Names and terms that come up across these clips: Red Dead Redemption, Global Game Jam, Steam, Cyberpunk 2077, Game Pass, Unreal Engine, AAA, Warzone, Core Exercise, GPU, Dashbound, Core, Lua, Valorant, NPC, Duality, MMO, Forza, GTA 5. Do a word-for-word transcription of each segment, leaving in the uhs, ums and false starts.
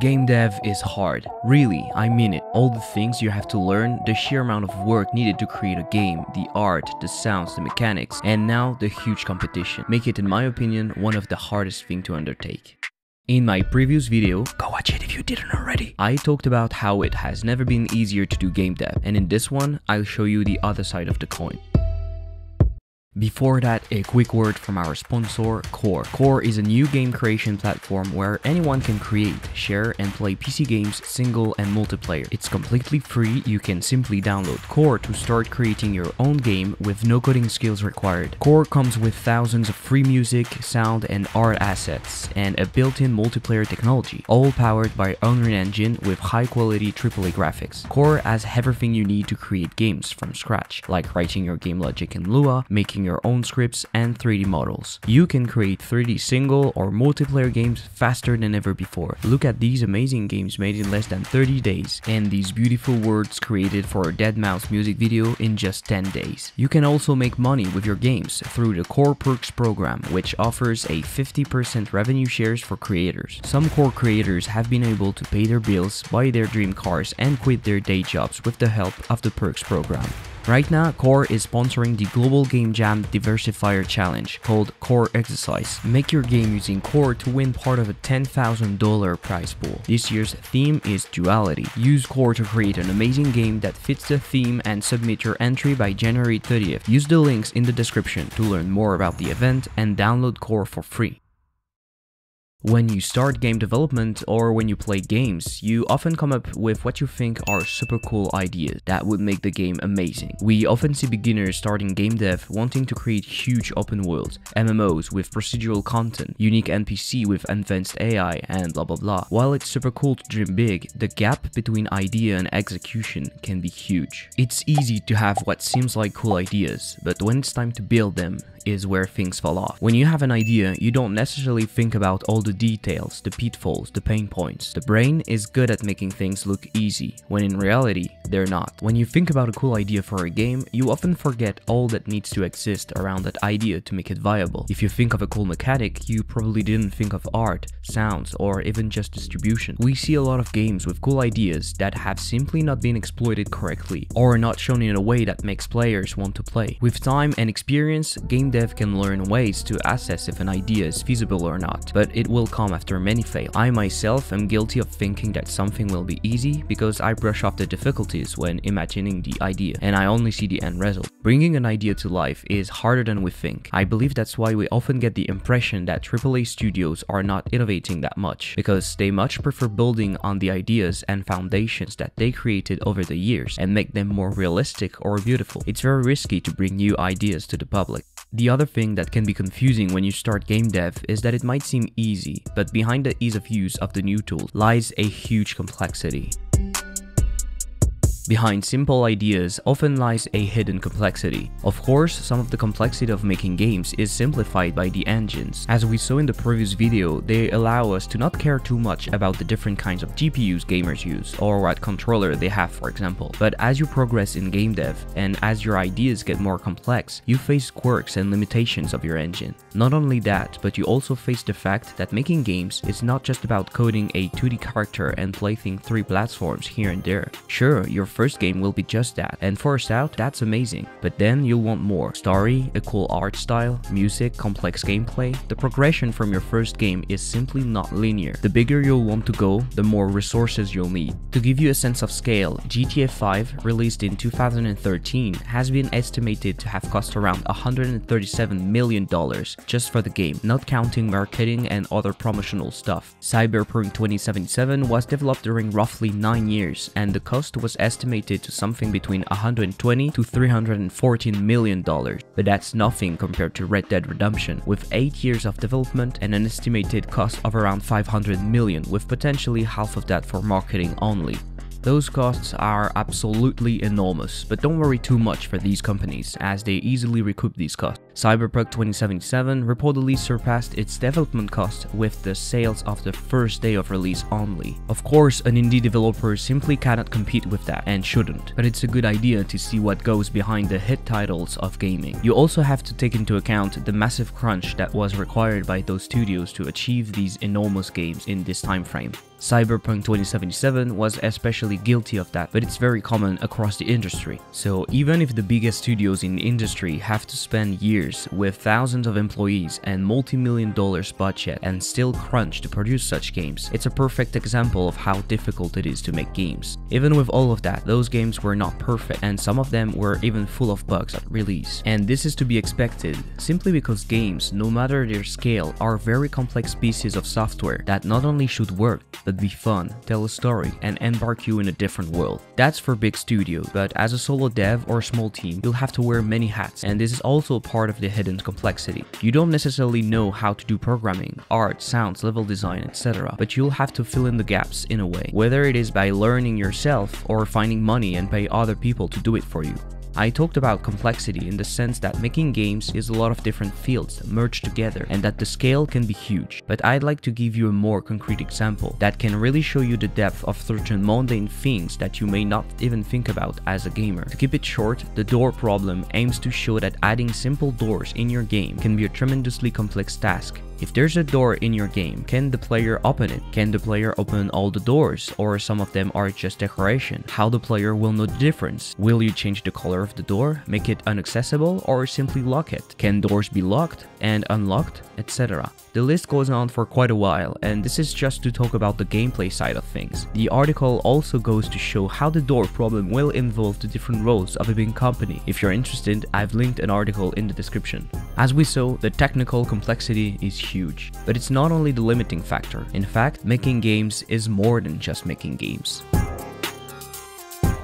Game dev is hard. Really, I mean it. All the things you have to learn, the sheer amount of work needed to create a game, the art, the sounds, the mechanics, and now the huge competition, make it, in my opinion, one of the hardest things to undertake. In my previous video, go watch it if you didn't already, I talked about how it has never been easier to do game dev, and in this one, I'll show you the other side of the coin. Before that, a quick word from our sponsor, Core. Core is a new game creation platform where anyone can create, share, and play P C games, single and multiplayer. It's completely free. You can simply download Core to start creating your own game with no coding skills required. Core comes with thousands of free music, sound, and art assets, and a built-in multiplayer technology, all powered by Unreal Engine with high-quality triple A graphics. Core has everything you need to create games from scratch, like writing your game logic in Lua, making your own scripts and three D models. You can create three D single or multiplayer games faster than ever before. Look at these amazing games made in less than thirty days and these beautiful words created for a Deadmau five music video in just ten days. You can also make money with your games through the Core Perks program, which offers a fifty percent revenue shares for creators. Some Core creators have been able to pay their bills, buy their dream cars, and quit their day jobs with the help of the Perks program. Right now, Core is sponsoring the Global Game Jam Diversifier Challenge, called Core Exercise. Make your game using Core to win part of a ten thousand dollar prize pool. This year's theme is Duality. Use Core to create an amazing game that fits the theme and submit your entry by January thirtieth. Use the links in the description to learn more about the event and download Core for free. When you start game development or when you play games, you often come up with what you think are super cool ideas that would make the game amazing. We often see beginners starting game dev wanting to create huge open worlds, M M Os with procedural content, unique N P C with advanced A I, and blah blah blah. While it's super cool to dream big, the gap between idea and execution can be huge. It's easy to have what seems like cool ideas, but when it's time to build them, is where things fall off. When you have an idea, you don't necessarily think about all the details, the pitfalls, the pain points. The brain is good at making things look easy, when in reality, they're not. When you think about a cool idea for a game, you often forget all that needs to exist around that idea to make it viable. If you think of a cool mechanic, you probably didn't think of art, sounds, or even just distribution. We see a lot of games with cool ideas that have simply not been exploited correctly, or not shown in a way that makes players want to play. With time and experience, game dev can learn ways to assess if an idea is feasible or not, but it will come after many fail. I myself am guilty of thinking that something will be easy because I brush off the difficulties when imagining the idea, and I only see the end result. Bringing an idea to life is harder than we think. I believe that's why we often get the impression that triple A studios are not innovating that much, because they much prefer building on the ideas and foundations that they created over the years and make them more realistic or beautiful. It's very risky to bring new ideas to the public. The other thing that can be confusing when you start game dev is that it might seem easy, but behind the ease of use of the new tool lies a huge complexity. Behind simple ideas often lies a hidden complexity. Of course, some of the complexity of making games is simplified by the engines. As we saw in the previous video, they allow us to not care too much about the different kinds of G P Us gamers use, or what controller they have, for example. But as you progress in game dev, and as your ideas get more complex, you face quirks and limitations of your engine. Not only that, but you also face the fact that making games is not just about coding a two D character and playing three platforms here and there. Sure, you're first game will be just that, and for a start, that's amazing, but then you'll want more. Story, a cool art style, music, complex gameplay. The progression from your first game is simply not linear. The bigger you'll want to go, the more resources you'll need. To give you a sense of scale, G T A five, released in two thousand thirteen, has been estimated to have cost around one hundred thirty-seven million dollars just for the game, not counting marketing and other promotional stuff. Cyberpunk twenty seventy-seven was developed during roughly nine years, and the cost was estimated estimated to something between one hundred twenty to three hundred fourteen million dollars, but that's nothing compared to Red Dead Redemption, with eight years of development and an estimated cost of around five hundred million, with potentially half of that for marketing only. Those costs are absolutely enormous, but don't worry too much for these companies, as they easily recoup these costs. Cyberpunk twenty seventy-seven reportedly surpassed its development cost with the sales of the first day of release only. Of course, an indie developer simply cannot compete with that, and shouldn't, but it's a good idea to see what goes behind the hit titles of gaming. You also have to take into account the massive crunch that was required by those studios to achieve these enormous games in this time frame. Cyberpunk twenty seventy-seven was especially guilty of that, but it's very common across the industry. So even if the biggest studios in the industry have to spend years with thousands of employees and multi-million dollars budget and still crunch to produce such games, it's a perfect example of how difficult it is to make games. Even with all of that, those games were not perfect, and some of them were even full of bugs at release. And this is to be expected, simply because games, no matter their scale, are very complex pieces of software that not only should work, but be fun, tell a story, and embark you in a different world. That's for big studios, but as a solo dev or small team, you'll have to wear many hats, and this is also part of the hidden complexity. You don't necessarily know how to do programming, art, sounds, level design, et cetera, but you'll have to fill in the gaps in a way, whether it is by learning yourself or finding money and pay other people to do it for you. I talked about complexity in the sense that making games is a lot of different fields merged together and that the scale can be huge, but I'd like to give you a more concrete example that can really show you the depth of certain mundane things that you may not even think about as a gamer. To keep it short, the door problem aims to show that adding simple doors in your game can be a tremendously complex task. If there's a door in your game, can the player open it? Can the player open all the doors, or some of them are just decoration? How the player will know the difference? Will you change the color of the door, make it inaccessible, or simply lock it? Can doors be locked and unlocked, et cetera? The list goes on for quite a while, and this is just to talk about the gameplay side of things. The article also goes to show how the door problem will involve the different roles of a big company. If you're interested, I've linked an article in the description. As we saw, the technical complexity is huge. Huge. But it's not only the limiting factor. In fact, making games is more than just making games.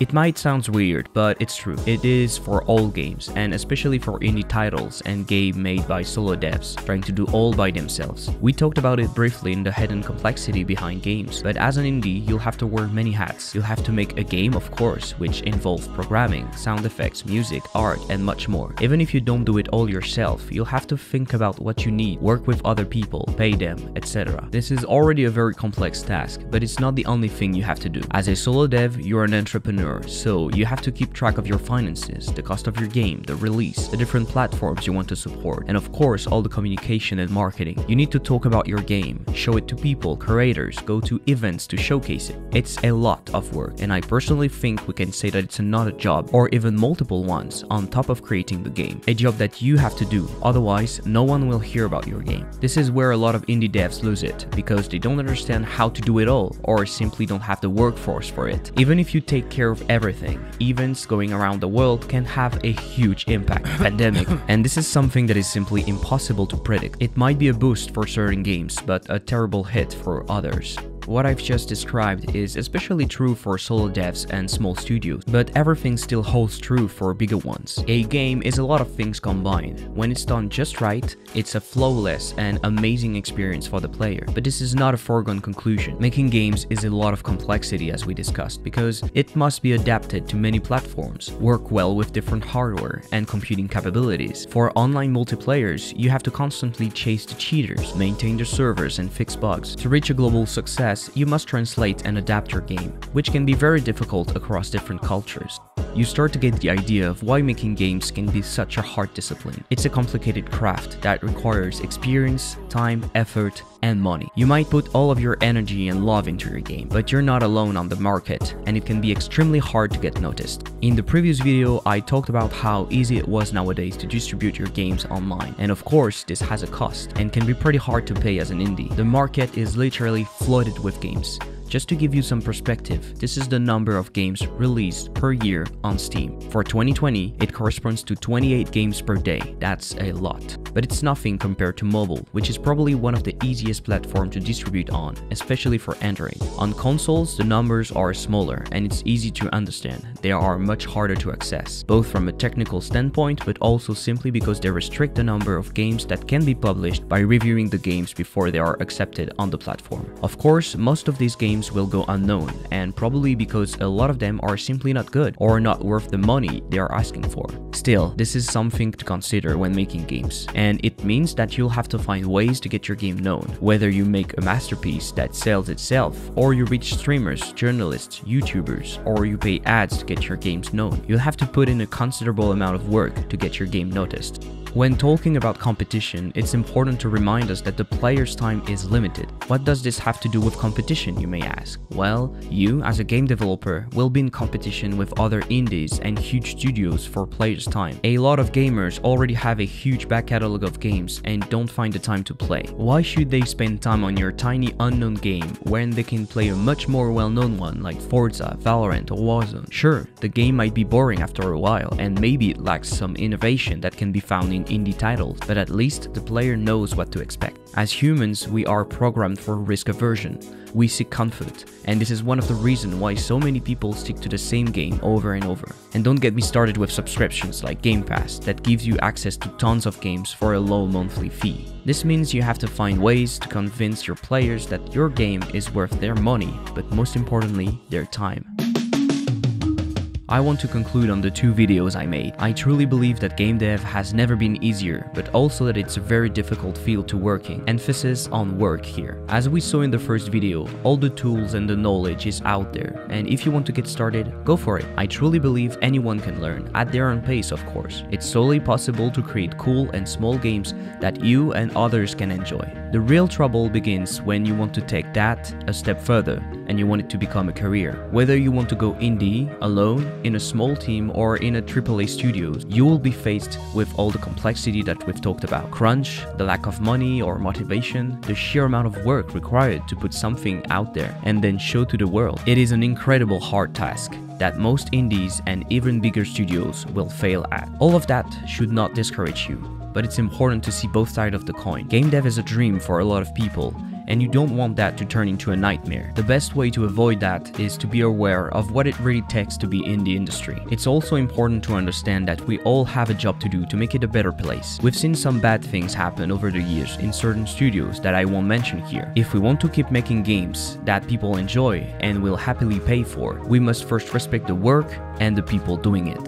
It might sound weird, but it's true. It is for all games, and especially for indie titles and game made by solo devs, trying to do all by themselves. We talked about it briefly in the hidden complexity behind games, but as an indie, you'll have to wear many hats. You'll have to make a game, of course, which involves programming, sound effects, music, art, and much more. Even if you don't do it all yourself, you'll have to think about what you need, work with other people, pay them, et cetera. This is already a very complex task, but it's not the only thing you have to do. As a solo dev, you're an entrepreneur. So you have to keep track of your finances, the cost of your game, the release, the different platforms you want to support, and of course all the communication and marketing. You need to talk about your game, show it to people, creators, go to events to showcase it. It's a lot of work, and I personally think we can say that it's another job, or even multiple ones, on top of creating the game. A job that you have to do, otherwise no one will hear about your game. This is where a lot of indie devs lose it, because they don't understand how to do it all, or simply don't have the workforce for it. Even if you take care of everything, events going around the world can have a huge impact. Pandemic. And this is something that is simply impossible to predict. It might be a boost for certain games, but a terrible hit for others. What I've just described is especially true for solo devs and small studios, but everything still holds true for bigger ones. A game is a lot of things combined. When it's done just right, it's a flawless and amazing experience for the player. But this is not a foregone conclusion. Making games is a lot of complexity, as we discussed, because it must be adapted to many platforms, work well with different hardware and computing capabilities. For online multiplayers, you have to constantly chase the cheaters, maintain the servers, and fix bugs. To reach a global success, you must translate and adapt your game, which can be very difficult across different cultures. You start to get the idea of why making games can be such a hard discipline. It's a complicated craft that requires experience, time, effort, and money. You might put all of your energy and love into your game, but you're not alone on the market, and it can be extremely hard to get noticed. In the previous video, I talked about how easy it was nowadays to distribute your games online, and of course, this has a cost, and can be pretty hard to pay as an indie. The market is literally flooded with games. Just to give you some perspective, this is the number of games released per year on Steam. For twenty twenty, it corresponds to twenty-eight games per day. That's a lot. But it's nothing compared to mobile, which is probably one of the easiest platforms to distribute on, especially for Android. On consoles, the numbers are smaller, and it's easy to understand. They are much harder to access, both from a technical standpoint, but also simply because they restrict the number of games that can be published by reviewing the games before they are accepted on the platform. Of course, most of these games will go unknown, and probably because a lot of them are simply not good or not worth the money they are asking for. Still, this is something to consider when making games, and it means that you'll have to find ways to get your game known, whether you make a masterpiece that sells itself, or you reach streamers, journalists, YouTubers, or you pay ads to get your games known. You'll have to put in a considerable amount of work to get your game noticed. When talking about competition, it's important to remind us that the player's time is limited. What does this have to do with competition, you may ask? Well, you, as a game developer, will be in competition with other indies and huge studios for players' time. A lot of gamers already have a huge back catalog of games and don't find the time to play. Why should they spend time on your tiny unknown game when they can play a much more well-known one like Forza, Valorant or Warzone? Sure, the game might be boring after a while and maybe it lacks some innovation that can be found in indie titles, but at least the player knows what to expect. As humans, we are programmed for risk aversion. We seek comfort, and this is one of the reasons why so many people stick to the same game over and over. And don't get me started with subscriptions like Game Pass that gives you access to tons of games for a low monthly fee. This means you have to find ways to convince your players that your game is worth their money, but most importantly, their time. I want to conclude on the two videos I made. I truly believe that game dev has never been easier, but also that it's a very difficult field to work in. Emphasis on work here. As we saw in the first video, all the tools and the knowledge is out there, and if you want to get started, go for it. I truly believe anyone can learn, at their own pace of course. It's solely possible to create cool and small games that you and others can enjoy. The real trouble begins when you want to take that a step further, and you want it to become a career. Whether you want to go indie, alone, in a small team or in a triple A studio, you will be faced with all the complexity that we've talked about. Crunch, the lack of money or motivation, the sheer amount of work required to put something out there and then show to the world. It is an incredible hard task that most indies and even bigger studios will fail at. All of that should not discourage you, but it's important to see both sides of the coin. Game dev is a dream for a lot of people, and you don't want that to turn into a nightmare. The best way to avoid that is to be aware of what it really takes to be in the industry. It's also important to understand that we all have a job to do to make it a better place. We've seen some bad things happen over the years in certain studios that I won't mention here. If we want to keep making games that people enjoy and will happily pay for, we must first respect the work and the people doing it.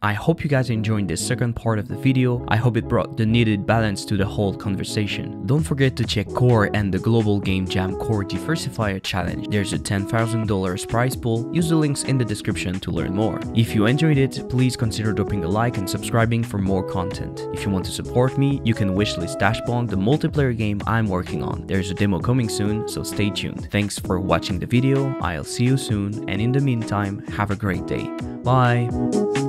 I hope you guys enjoyed this second part of the video. I hope it brought the needed balance to the whole conversation. Don't forget to check Core and the Global Game Jam Core Diversifier Challenge. There's a ten thousand dollar prize pool. Use the links in the description to learn more. If you enjoyed it, please consider dropping a like and subscribing for more content. If you want to support me, you can wishlist Dashbound, the multiplayer game I'm working on. There's a demo coming soon, so stay tuned. Thanks for watching the video. I'll see you soon, and in the meantime, have a great day. Bye!